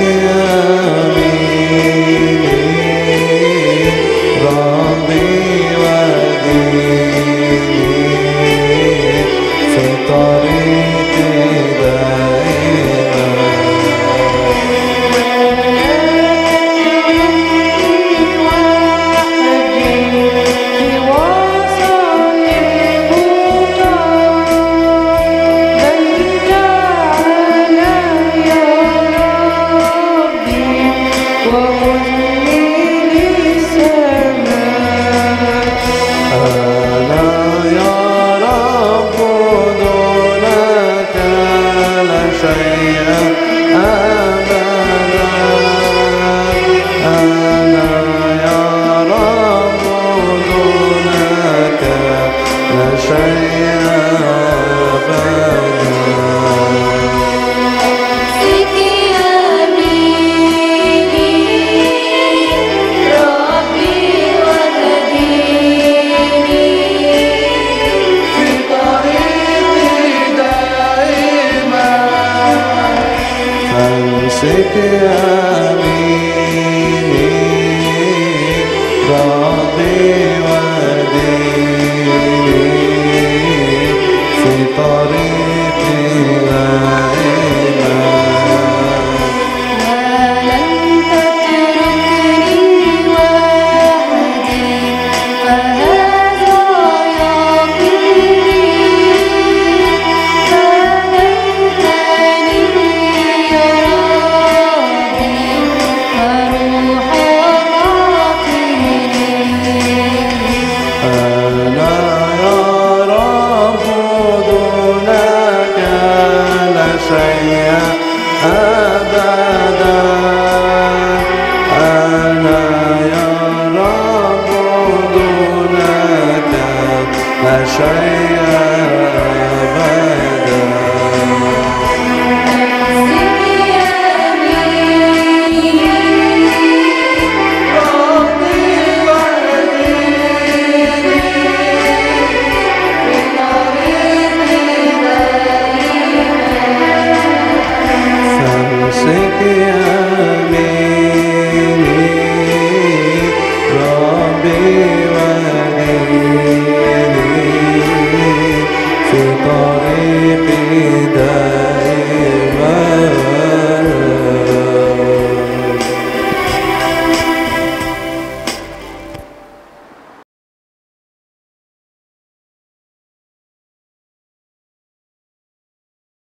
Yeah.